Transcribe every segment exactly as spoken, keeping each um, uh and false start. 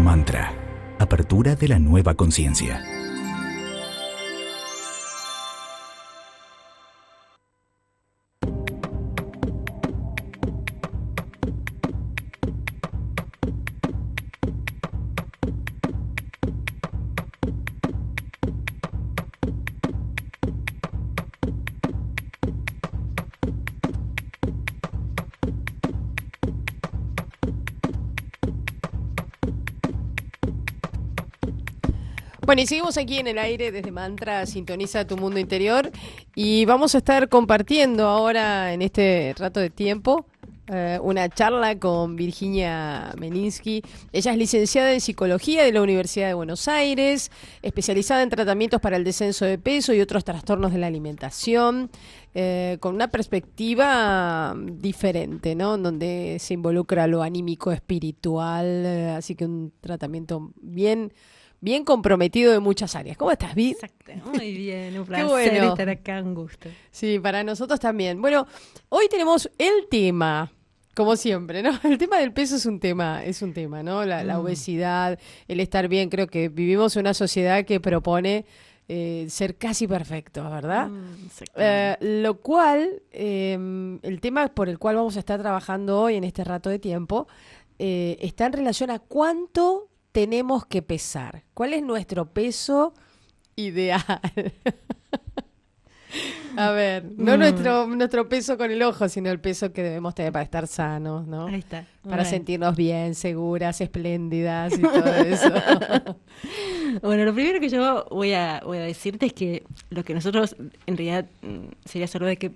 Mantra, apertura de la nueva conciencia. Bueno, y seguimos aquí en el aire desde Mantra Sintoniza tu Mundo Interior y vamos a estar compartiendo ahora en este rato de tiempo eh, una charla con Virginia Melinsky. Ella es licenciada en Psicología de la Universidad de Buenos Aires, especializada en tratamientos para el descenso de peso y otros trastornos de la alimentación, eh, con una perspectiva diferente, ¿no? Donde se involucra lo anímico, espiritual, eh, así que un tratamiento bien... bien comprometido de muchas áreas. ¿Cómo estás, Vir? Exacto, muy bien, un placer bueno. estar acá, un gusto. Sí, para nosotros también. Bueno, hoy tenemos el tema, como siempre, ¿no? El tema del peso es un tema, es un tema, ¿no? La, mm. la obesidad, el estar bien. Creo que vivimos en una sociedad que propone eh, ser casi perfectos, ¿verdad? Mm, eh, lo cual, eh, el tema por el cual vamos a estar trabajando hoy en este rato de tiempo, eh, está en relación a cuánto tenemos que pesar. ¿Cuál es nuestro peso ideal? A ver, no mm. nuestro nuestro peso con el ojo, sino el peso que debemos tener para estar sanos, ¿no? Ahí está. Para bien. sentirnos bien, seguras, espléndidas y todo eso. Bueno, lo primero que yo voy a, voy a decirte es que lo que nosotros en realidad sería solo de que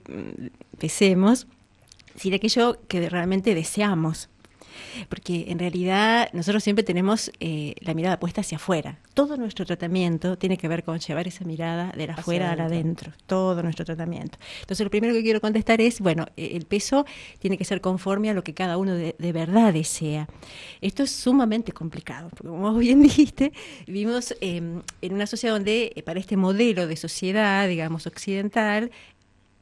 pesemos, sería aquello que realmente deseamos. Porque en realidad nosotros siempre tenemos eh, la mirada puesta hacia afuera. Todo nuestro tratamiento tiene que ver con llevar esa mirada de la afuera a la adentro. Todo nuestro tratamiento. Entonces lo primero que quiero contestar es, bueno, el peso tiene que ser conforme a lo que cada uno de, de verdad desea. Esto es sumamente complicado, porque como vos bien dijiste, vivimos eh, en una sociedad donde eh, para este modelo de sociedad, digamos, occidental,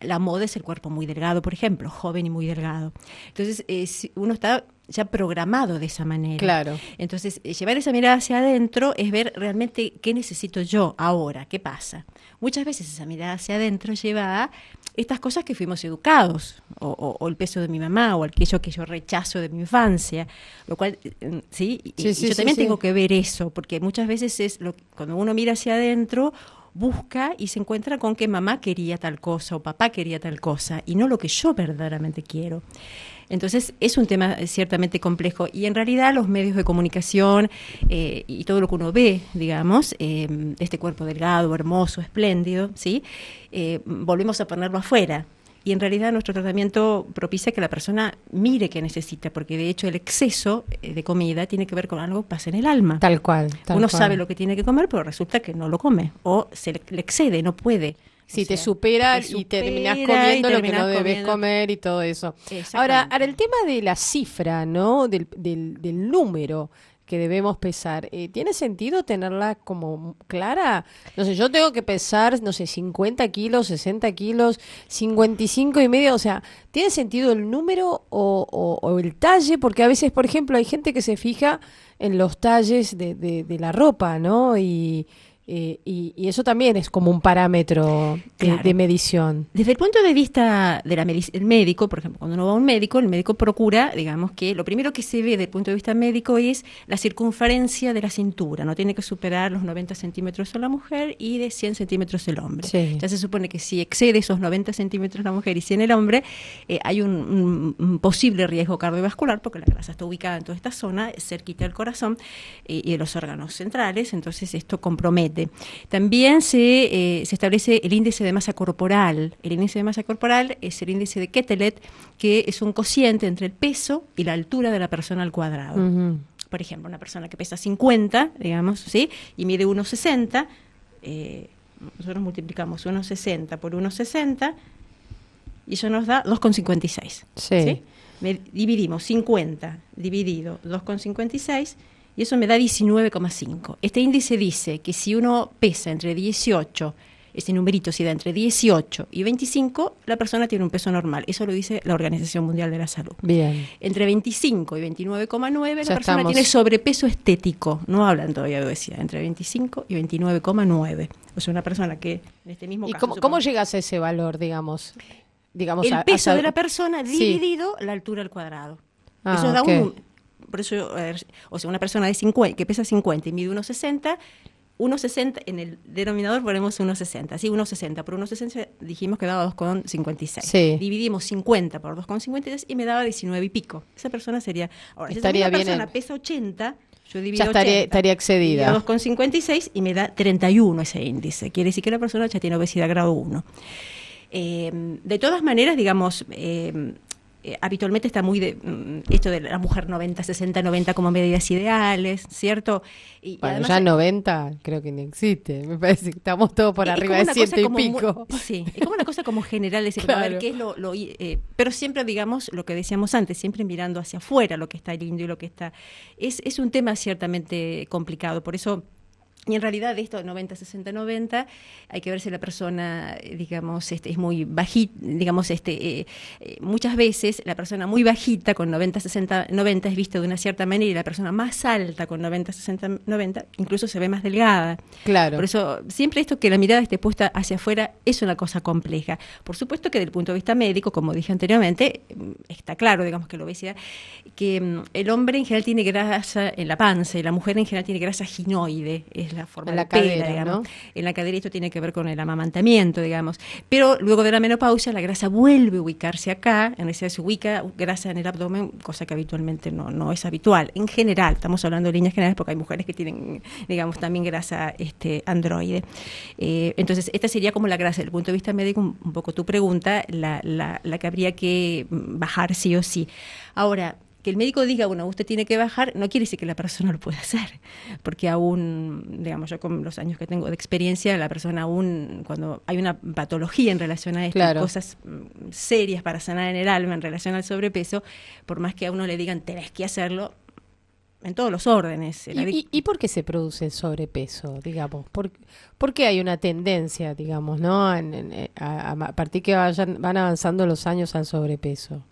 la moda es el cuerpo muy delgado, por ejemplo, joven y muy delgado. Entonces eh, si uno está ya programado de esa manera. Claro. Entonces, llevar esa mirada hacia adentro es ver realmente qué necesito yo ahora, qué pasa. Muchas veces esa mirada hacia adentro lleva a estas cosas que fuimos educados, o, o, o el peso de mi mamá, o aquello que yo rechazo de mi infancia, lo cual, sí, sí, y, sí yo sí, también sí. tengo que ver eso, porque muchas veces es lo que, cuando uno mira hacia adentro, busca y se encuentra con que mamá quería tal cosa o papá quería tal cosa y no lo que yo verdaderamente quiero. Entonces es un tema ciertamente complejo y en realidad los medios de comunicación eh, y todo lo que uno ve, digamos, eh, este cuerpo delgado, hermoso, espléndido, ¿sí? eh, volvemos a ponerlo afuera. Y en realidad nuestro tratamiento propicia que la persona mire qué necesita, porque de hecho el exceso de comida tiene que ver con algo que pasa en el alma. Tal cual. Tal Uno cual. sabe lo que tiene que comer, pero resulta que no lo come, o se le excede, no puede. Sí, o sea, te supera te y terminás comiendo y lo que no debes comiendo. comer y todo eso. Ahora, ahora, el tema de la cifra, ¿no? Del, del, del número que debemos pesar. Eh, ¿Tiene sentido tenerla como clara? No sé, yo tengo que pesar, no sé, cincuenta kilos, sesenta kilos, cincuenta y cinco y medio, o sea, ¿tiene sentido el número o, o, o el talle? Porque a veces, por ejemplo, hay gente que se fija en los talles de, de, de la ropa, ¿no? Y, eh, y, y eso también es como un parámetro de, claro. de medición. Desde el punto de vista del médico, por ejemplo, cuando uno va a un médico, el médico procura, digamos, que lo primero que se ve desde el punto de vista médico es la circunferencia de la cintura. No tiene que superar los noventa centímetros en la mujer y de cien centímetros el hombre. Sí. Ya se supone que si excede esos noventa centímetros la mujer y cien el hombre, eh, hay un, un posible riesgo cardiovascular porque la grasa está ubicada en toda esta zona, cerquita del corazón eh, y de los órganos centrales, entonces esto compromete. También se, eh, se establece el índice de masa corporal. El índice de masa corporal es el índice de Ketelet, que es un cociente entre el peso y la altura de la persona al cuadrado. Uh-huh. Por ejemplo, una persona que pesa cincuenta, digamos, ¿sí? y mide uno sesenta, eh, nosotros multiplicamos uno sesenta por uno sesenta y eso nos da dos coma cincuenta y seis. Sí. ¿Sí? Me, dividimos cincuenta dividido dos coma cincuenta y seis y eso me da diecinueve coma cinco. Este índice dice que si uno pesa entre dieciocho ese numerito se da entre dieciocho y veinticinco, la persona tiene un peso normal. Eso lo dice la Organización Mundial de la Salud. Bien. Entre veinticinco y veintinueve coma nueve, la ya persona estamos. Tiene sobrepeso estético. No hablan todavía de obesidad. Entre veinticinco y veintinueve coma nueve. O sea, una persona que en este mismo ¿Y caso... ¿Y cómo, cómo llegas a ese valor, digamos? digamos El a, peso a... de la persona dividido sí. la altura al cuadrado. Ah, eso da okay. un... Por eso, o sea, una persona de cincuenta, que pesa cincuenta y mide uno sesenta... uno sesenta, en el denominador ponemos uno sesenta, ¿sí? uno sesenta por uno sesenta dijimos que daba dos coma cincuenta y seis. Sí. Dividimos cincuenta por dos coma cincuenta y seis y me daba diecinueve y pico. Esa persona sería... Ahora, estaría si esa persona bien pesa ochenta, yo divido ya estaría, ochenta. Estaría excedida. dos coma cincuenta y seis y me da treinta y uno ese índice. Quiere decir que la persona ya tiene obesidad grado uno. Eh, de todas maneras, digamos... Eh, Eh, habitualmente está muy de, mm, esto de la mujer noventa, sesenta, noventa como medidas ideales, ¿cierto? Y, bueno, y además, ya noventa creo que ni existe, me parece que estamos todos por es arriba de ciento y pico. Muy, sí, es como una cosa como general, de claro. ver qué es lo, lo eh, pero siempre, digamos, lo que decíamos antes, siempre mirando hacia afuera lo que está lindo y lo que está... Es, es un tema ciertamente complicado, por eso... Y en realidad de esto noventa, sesenta, noventa, hay que ver si la persona, digamos, este, es muy bajita, digamos, este, eh, eh, muchas veces la persona muy bajita con noventa, sesenta, noventa es vista de una cierta manera y la persona más alta con noventa, sesenta, noventa incluso se ve más delgada. Claro. Por eso siempre esto que la mirada esté puesta hacia afuera es una cosa compleja. Por supuesto que desde el punto de vista médico, como dije anteriormente, está claro, digamos, que la obesidad, que el hombre en general tiene grasa en la panza y la mujer en general tiene grasa ginoide, es la forma en la de cadera, pela, ¿no? En la cadera esto tiene que ver con el amamantamiento, digamos. Pero luego de la menopausia la grasa vuelve a ubicarse acá, en realidad se ubica grasa en el abdomen, cosa que habitualmente no, no es habitual. En general, estamos hablando de líneas generales porque hay mujeres que tienen, digamos, también grasa este, androide. Eh, entonces, esta sería como la grasa, desde el punto de vista médico, un, un poco tu pregunta, la, la, la que habría que bajar sí o sí. Ahora, que el médico diga, bueno, usted tiene que bajar, no quiere decir que la persona lo pueda hacer, porque aún, digamos, yo con los años que tengo de experiencia, la persona aún, cuando hay una patología en relación a estas claro. cosas serias para sanar en el alma, en relación al sobrepeso, por más que a uno le digan, tenés que hacerlo, en todos los órdenes. ¿Y, y, ¿Y por qué se produce el sobrepeso, digamos? ¿Por, por qué hay una tendencia, digamos, no, en, en, a, a partir que vayan, van avanzando los años al sobrepeso?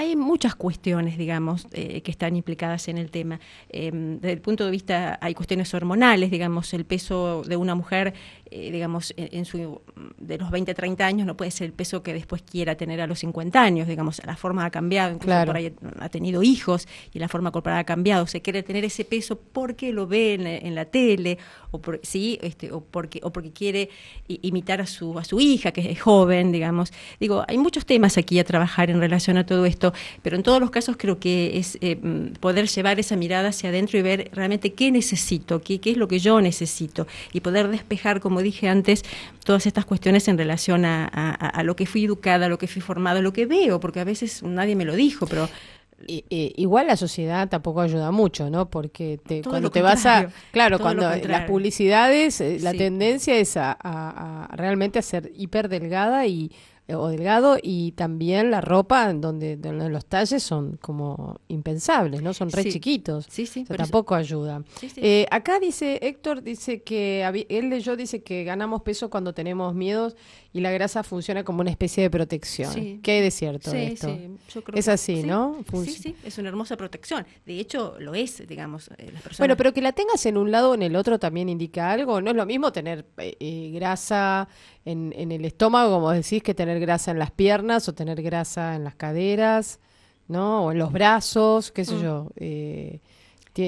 Hay muchas cuestiones, digamos, eh, que están implicadas en el tema. Eh, desde el punto de vista, hay cuestiones hormonales, digamos, el peso de una mujer, eh, digamos, en, en su, de los veinte a treinta años no puede ser el peso que después quiera tener a los cincuenta años, digamos, la forma ha cambiado, incluso claro. por ahí ha tenido hijos y la forma corporal ha cambiado, se quiere tener ese peso porque lo ve en, en la tele o, por, sí, este, o, porque, o porque quiere imitar a su, a su hija que es joven, digamos. Digo, hay muchos temas aquí a trabajar en relación a todo esto. Pero en todos los casos creo que es eh, poder llevar esa mirada hacia adentro y ver realmente qué necesito, qué, qué es lo que yo necesito y poder despejar, como dije antes, todas estas cuestiones en relación a, a, a lo que fui educada, a lo que fui formada, a lo que veo, porque a veces nadie me lo dijo, pero... Y, y, igual la sociedad tampoco ayuda mucho, ¿no? Porque te, cuando te vas a... Claro, cuando las publicidades, eh, la sí. tendencia es a, a, a realmente a ser hiperdelgada y... o delgado, y también la ropa donde, donde los talles son como impensables, ¿no? Son re sí. chiquitos. Sí, sí, o sea, tampoco eso. Ayuda. Sí, sí. Eh, acá dice, Héctor dice que, él leyó, dice que ganamos peso cuando tenemos miedos y la grasa funciona como una especie de protección. Sí. ¿Qué hay de cierto sí, de esto? Sí, yo creo es así, que, ¿no? Sí, sí, sí, es una hermosa protección. De hecho, lo es, digamos, eh, las personas. Bueno, pero que la tengas en un lado o en el otro también indica algo. No es lo mismo tener eh, eh, grasa en, en el estómago, como decís, que tener grasa en las piernas o tener grasa en las caderas, ¿no? O en los brazos, qué sé mm. yo. Eh,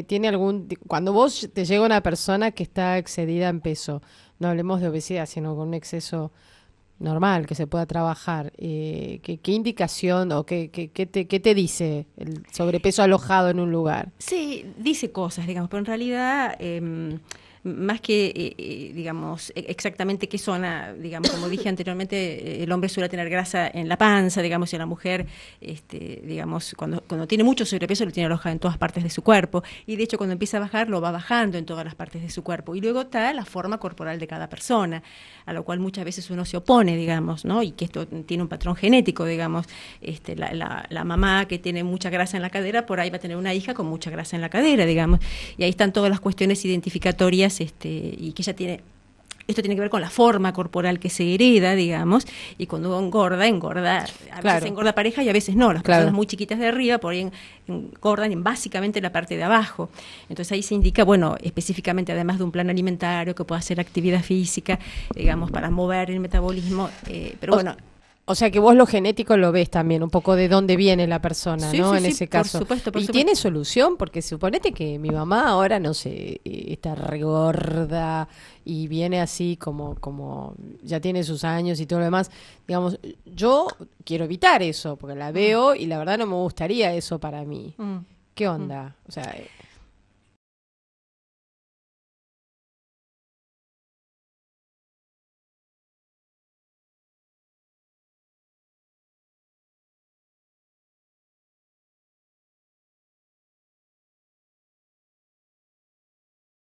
tiene algún cuando vos te llega una persona que está excedida en peso, no hablemos de obesidad, sino con un exceso normal que se pueda trabajar, eh, ¿qué, qué indicación o qué, qué, qué, te, qué te dice el sobrepeso alojado en un lugar? Sí, dice cosas, digamos, pero en realidad... Eh, más que, eh, digamos, exactamente qué zona, digamos, como dije anteriormente, el hombre suele tener grasa en la panza, digamos, y la mujer, este, digamos, cuando, cuando tiene mucho sobrepeso lo tiene alojado en todas partes de su cuerpo, y de hecho cuando empieza a bajar lo va bajando en todas las partes de su cuerpo, y luego está la forma corporal de cada persona, a lo cual muchas veces uno se opone, digamos, ¿no? Y que esto tiene un patrón genético, digamos, este, la, la, la mamá que tiene mucha grasa en la cadera, por ahí va a tener una hija con mucha grasa en la cadera, digamos, y ahí están todas las cuestiones identificatorias. Este, y que ella tiene Esto tiene que ver con la forma corporal que se hereda, digamos, y cuando engorda, engorda, a claro. veces engorda pareja y a veces no. Las claro. personas muy chiquitas de arriba por ahí engordan en básicamente la parte de abajo. Entonces ahí se indica, bueno, específicamente además de un plan alimentario que pueda hacer actividad física, digamos, para mover el metabolismo, eh, pero o bueno... O sea que vos lo genético lo ves también, un poco de dónde viene la persona, sí, ¿no? Sí, en ese sí, caso. Por supuesto, por ¿Y supuesto. Tiene solución? Porque suponete que mi mamá ahora, no sé, está regorda y viene así como, como ya tiene sus años y todo lo demás. Digamos, yo quiero evitar eso, porque la veo y la verdad no me gustaría eso para mí. Mm. ¿Qué onda? Mm. O sea... Eh,